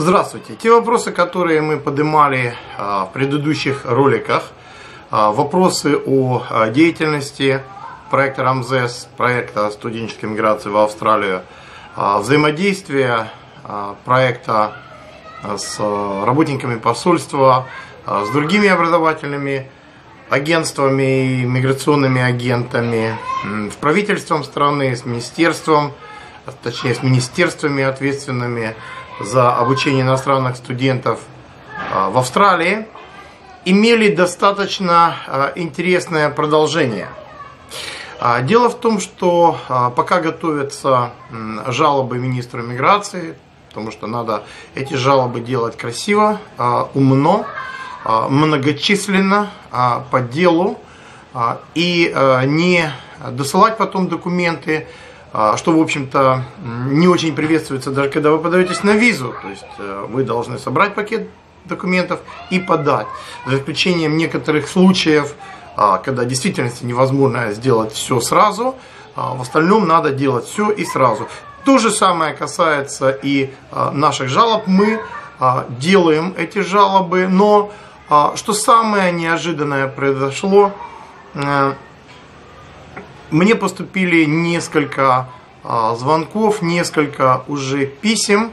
Здравствуйте! Те вопросы, которые мы поднимали в предыдущих роликах, вопросы о деятельности проекта Рамзес, проекта студенческой миграции в Австралию, взаимодействие проекта с работниками посольства, с другими образовательными агентствами и миграционными агентами, с правительством страны, с министерством, точнее с министерствами, ответственными за обучение иностранных студентов в Австралии, имели достаточно интересное продолжение. Дело в том, что пока готовятся жалобы министру миграции, потому что надо эти жалобы делать красиво, умно, многочисленно, по делу, и не досылать потом документы, что, в общем-то, не очень приветствуется, даже когда вы подаетесь на визу. То есть вы должны собрать пакет документов и подать. За исключением некоторых случаев, когда в действительности невозможно сделать все сразу, в остальном надо делать все и сразу. То же самое касается и наших жалоб. Мы делаем эти жалобы, но что самое неожиданное произошло, мне поступили несколько звонков, несколько уже писем.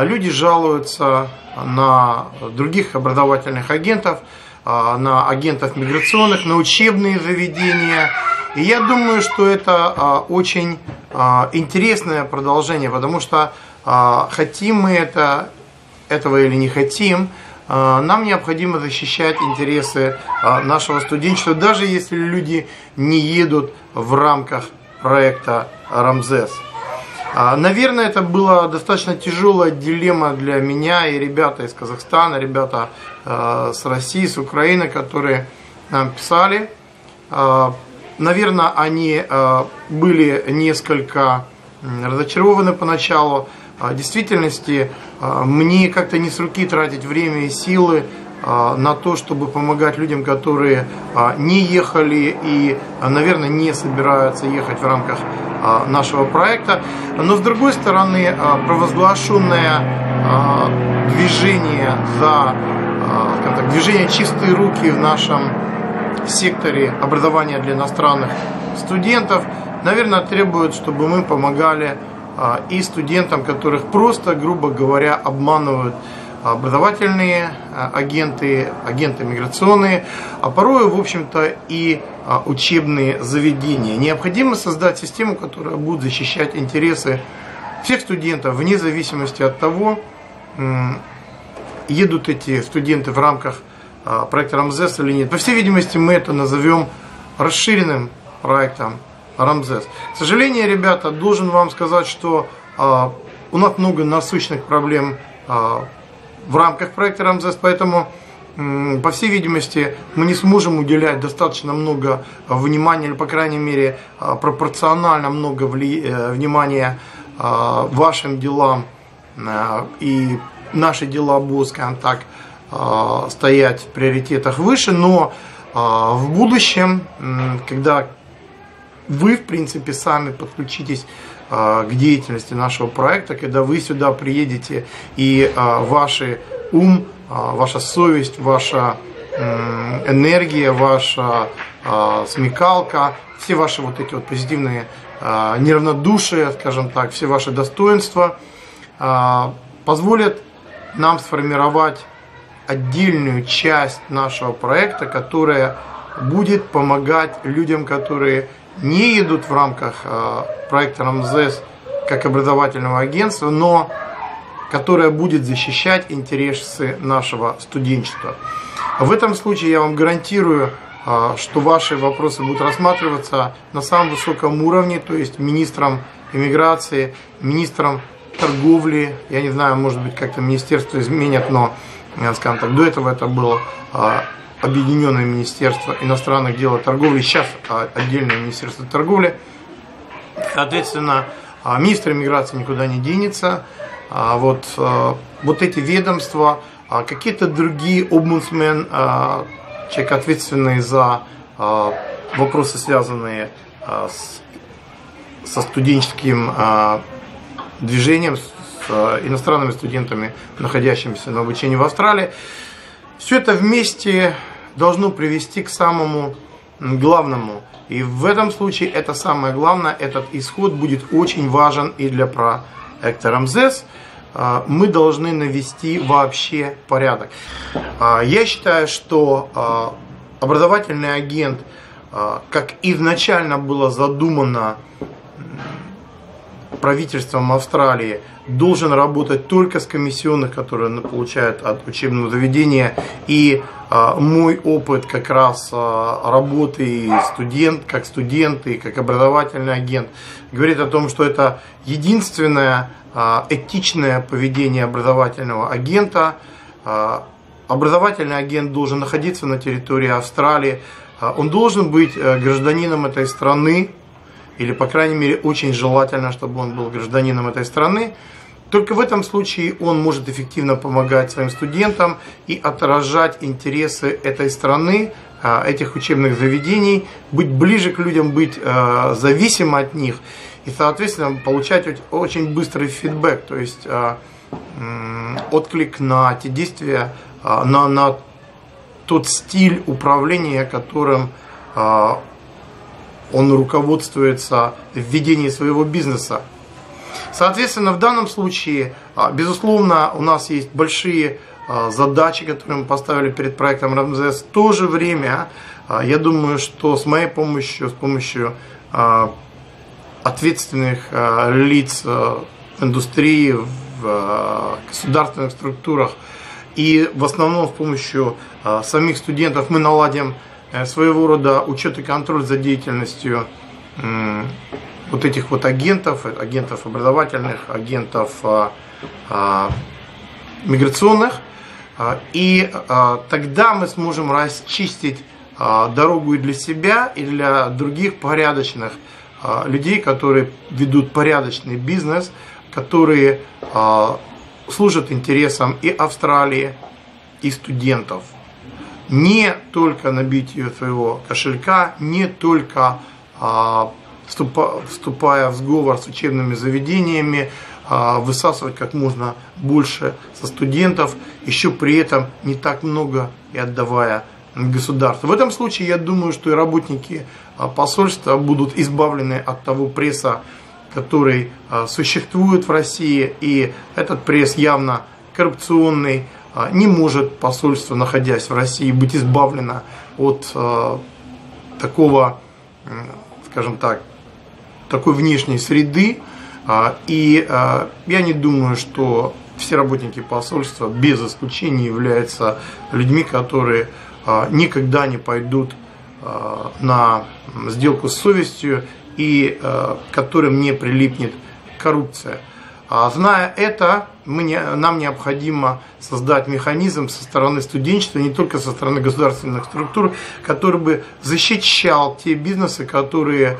Люди жалуются на других образовательных агентов, на агентов миграционных, на учебные заведения. И я думаю, что это очень интересное продолжение, потому что хотим мы этого или не хотим, нам необходимо защищать интересы нашего студенчества, даже если люди не едут в рамках проекта Рамзес. Наверное, это была достаточно тяжелая дилемма для меня и ребята из Казахстана, ребята с России, с Украины, которые нам писали. Наверное, они были несколько разочарованы поначалу. В действительности мне как-то не с руки тратить время и силы на то, чтобы помогать людям, которые не ехали и, наверное, не собираются ехать в рамках нашего проекта. Но, с другой стороны, провозглашенное движение за, скажем так, движение «Чистые руки» в нашем секторе образования для иностранных студентов, наверное, требует, чтобы мы помогали и студентам, которых просто, грубо говоря, обманывают образовательные агенты, агенты миграционные, а порой, в общем-то, и учебные заведения. Необходимо создать систему, которая будет защищать интересы всех студентов, вне зависимости от того, едут эти студенты в рамках проекта Рамзес или нет. По всей видимости, мы это назовем расширенным проектом Рамзес. К сожалению, ребята, должен вам сказать, что у нас много насущных проблем в рамках проекта Рамзес, поэтому, по всей видимости, мы не сможем уделять достаточно много внимания, или, по крайней мере, пропорционально много внимания вашим делам, и наши дела будут, скажем так, стоять в приоритетах выше, но в будущем, когда вы, в принципе, сами подключитесь к деятельности нашего проекта, когда вы сюда приедете и ваш ум, ваша совесть, ваша энергия, ваша смекалка, все ваши вот эти вот позитивные неравнодушия, скажем так, все ваши достоинства позволят нам сформировать отдельную часть нашего проекта, которая будет помогать людям, которые не едут в рамках проекта Рамзес как образовательного агентства, но которое будет защищать интересы нашего студенчества. В этом случае я вам гарантирую, что ваши вопросы будут рассматриваться на самом высоком уровне, то есть министром иммиграции, министром торговли, я не знаю, может быть, как-то министерство изменят, но, скажем так, до этого это было Объединенное министерство иностранных дел и торговли, сейчас отдельное министерство торговли. Соответственно, министр иммиграции никуда не денется. Вот эти ведомства, какие-то другие омбудсмен, человек, ответственный за вопросы, связанные со студенческим движением, с иностранными студентами, находящимися на обучении в Австралии. Все это вместе должно привести к самому главному. И в этом случае это самое главное, этот исход будет очень важен и для проекта Рамзес. Мы должны навести вообще порядок. Я считаю, что образовательный агент, как изначально было задумано правительством Австралии, должен работать только с комиссионных, которые он получает от учебного заведения. И мой опыт как раз работы как студент и как образовательный агент говорит о том, что это единственное этичное поведение образовательного агента. Образовательный агент должен находиться на территории Австралии, он должен быть гражданином этой страны, или, по крайней мере, очень желательно, чтобы он был гражданином этой страны. Только в этом случае он может эффективно помогать своим студентам и отражать интересы этой страны, этих учебных заведений, быть ближе к людям, быть зависимым от них и, соответственно, получать очень быстрый фидбэк, то есть отклик на те действия, на тот стиль управления, которым он руководствуется в ведении своего бизнеса. Соответственно, в данном случае, безусловно, у нас есть большие задачи, которые мы поставили перед проектом Рамзес. В то же время, я думаю, что с моей помощью, с помощью ответственных лиц в индустрии, в государственных структурах и в основном с помощью самих студентов мы наладим своего рода учет и контроль за деятельностью вот этих вот агентов образовательных, агентов миграционных. И тогда мы сможем расчистить дорогу и для себя, и для других порядочных людей, которые ведут порядочный бизнес, которые служат интересам и Австралии, и студентов. Не только набитию своего кошелька, не только вступая в сговор с учебными заведениями, высасывать как можно больше со студентов, еще при этом не так много и отдавая государству. В этом случае я думаю, что и работники посольства будут избавлены от того пресса, который существует в России, и этот пресс явно коррупционный. Не может посольство, находясь в России, быть избавлено от такого, скажем так, такой внешней среды. И я не думаю, что все работники посольства без исключения являются людьми, которые никогда не пойдут на сделку с совестью и которым не прилипнет коррупция. Зная это, нам необходимо создать механизм со стороны студенчества, не только со стороны государственных структур, который бы защищал те бизнесы, которые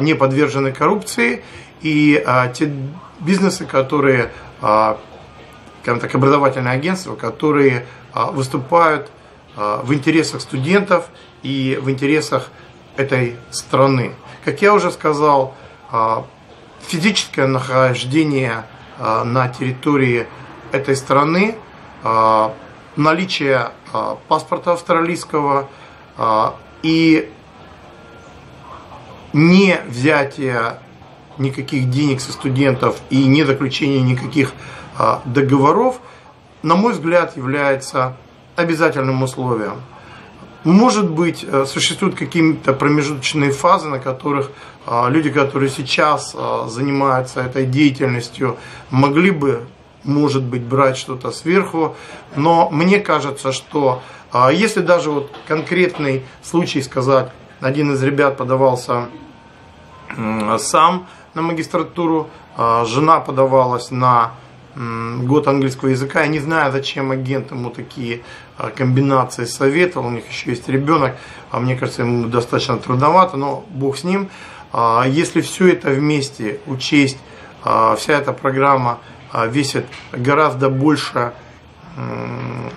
не подвержены коррупции, и те бизнесы, которые, скажем так, образовательные агентства, которые выступают в интересах студентов и в интересах этой страны. Как я уже сказал, физическое нахождение на территории этой страны, наличие паспорта австралийского и не взятие никаких денег со студентов и не заключение никаких договоров, на мой взгляд, является обязательным условием. Может быть, существуют какие-то промежуточные фазы, на которых люди, которые сейчас занимаются этой деятельностью, могли бы, может быть, брать что-то сверху. Но мне кажется, что если даже вот конкретный случай сказать, один из ребят подавался сам на магистратуру, жена подавалась на год английского языка. Я не знаю, зачем агент ему такие комбинации советовал. У них еще есть ребенок, а мне кажется, ему достаточно трудновато, но бог с ним. Если все это вместе учесть, вся эта программа весит гораздо больше,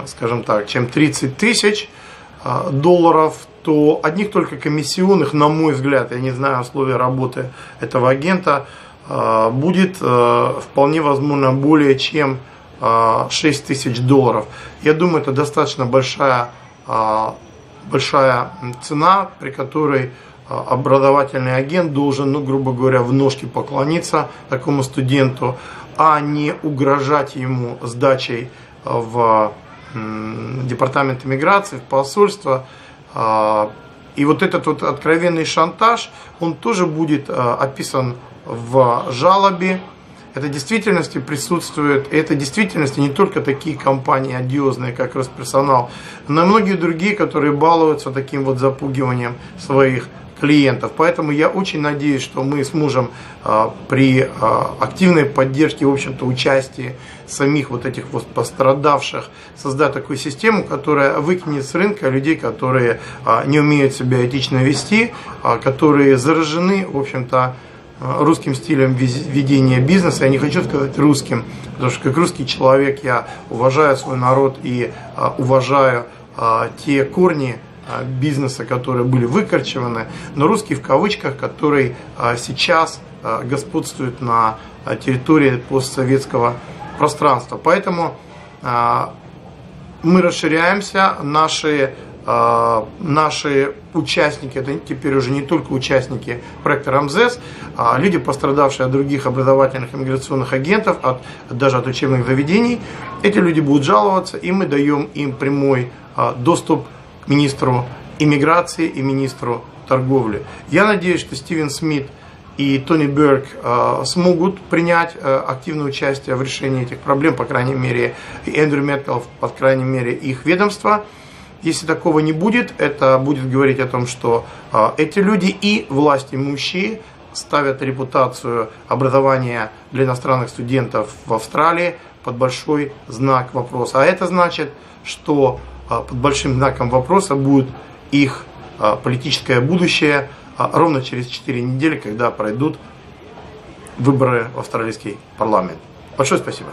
скажем так, чем 30 тысяч долларов, то одних только комиссионных, на мой взгляд, я не знаю условия работы этого агента, будет вполне возможно более чем 6 000 долларов. Я думаю, это достаточно большая цена, при которой образовательный агент должен, ну, грубо говоря, в ножки поклониться такому студенту, а не угрожать ему сдачей в департамент иммиграции, в посольство. И вот этот вот откровенный шантаж, он тоже будет описан в жалобе. Это в действительности присутствует, и это в действительности не только такие компании одиозные, как Росперсонал, но и многие другие, которые балуются таким вот запугиванием своих клиентов. Поэтому я очень надеюсь, что мы сможем при активной поддержке, в общем-то, участии самих вот этих вот пострадавших создать такую систему, которая выкинет с рынка людей, которые не умеют себя этично вести, которые заражены, в общем-то, русским стилем ведения бизнеса. Я не хочу сказать русским, потому что как русский человек я уважаю свой народ и уважаю те корни бизнеса, которые были выкорчеваны, но русский в кавычках, который сейчас господствует на территории постсоветского пространства. Поэтому мы расширяемся, наши участники, это теперь уже не только участники проекта Рамзес, а люди, пострадавшие от других образовательных иммиграционных агентов, даже от учебных заведений, эти люди будут жаловаться, и мы даем им прямой доступ к министру иммиграции и министру торговли. Я надеюсь, что Стивен Смит и Тони Берг смогут принять активное участие в решении этих проблем, по крайней мере, и Эндрю Меткалф, по крайней мере, их ведомство. Если такого не будет, это будет говорить о том, что эти люди и власть имущие ставят репутацию образования для иностранных студентов в Австралии под большой знак вопроса. А это значит, что под большим знаком вопроса будет их политическое будущее ровно через 4 недели, когда пройдут выборы в австралийский парламент. Большое спасибо.